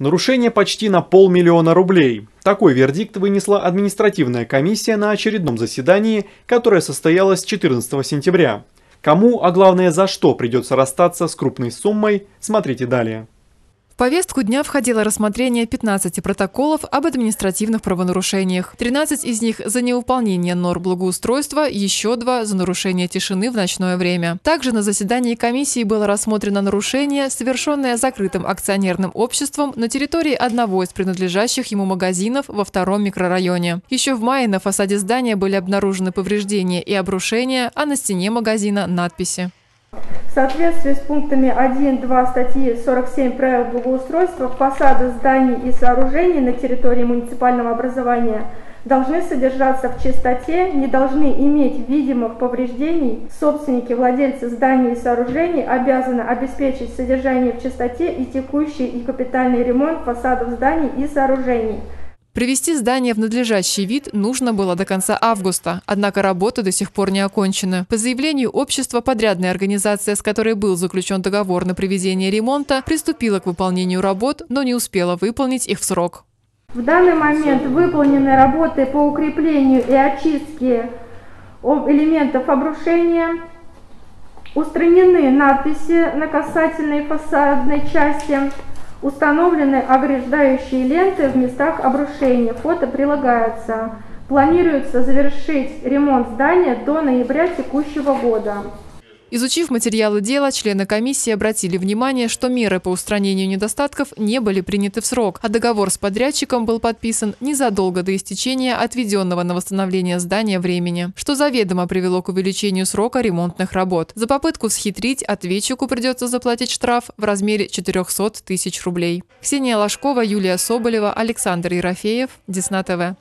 Нарушение почти на 500 000 рублей. Такой вердикт вынесла административная комиссия на очередном заседании, которое состоялось 14 сентября. Кому, а главное за что, придется расстаться с крупной суммой, смотрите далее. В повестку дня входило рассмотрение 15 протоколов об административных правонарушениях. 13 из них за неуполнение норм благоустройства, еще 2 за нарушение тишины в ночное время. Также на заседании комиссии было рассмотрено нарушение, совершенное закрытым акционерным обществом на территории одного из принадлежащих ему магазинов во втором микрорайоне. Еще в мае на фасаде здания были обнаружены повреждения и обрушения, а на стене магазина – надписи. В соответствии с пунктами 1-2 статьи 47 правил благоустройства фасады зданий и сооружений на территории муниципального образования должны содержаться в чистоте, не должны иметь видимых повреждений. Собственники, владельцы зданий и сооружений обязаны обеспечить содержание в чистоте и текущий и капитальный ремонт фасадов зданий и сооружений. Привести здание в надлежащий вид нужно было до конца августа, однако работы до сих пор не окончены. По заявлению общества, подрядная организация, с которой был заключен договор на проведение ремонта, приступила к выполнению работ, но не успела выполнить их в срок. В данный момент выполнены работы по укреплению и очистке элементов обрушения, устранены надписи на касательной фасадной части. Установлены ограждающие ленты в местах обрушения. Фото прилагается. Планируется завершить ремонт здания до ноября текущего года. Изучив материалы дела, члены комиссии обратили внимание, что меры по устранению недостатков не были приняты в срок, а договор с подрядчиком был подписан незадолго до истечения отведенного на восстановление здания времени, что заведомо привело к увеличению срока ремонтных работ. За попытку схитрить ответчику придется заплатить штраф в размере 400 тысяч рублей. Ксения Ложкова, Юлия Соболева, Александр Ерофеев, Десна ТВ.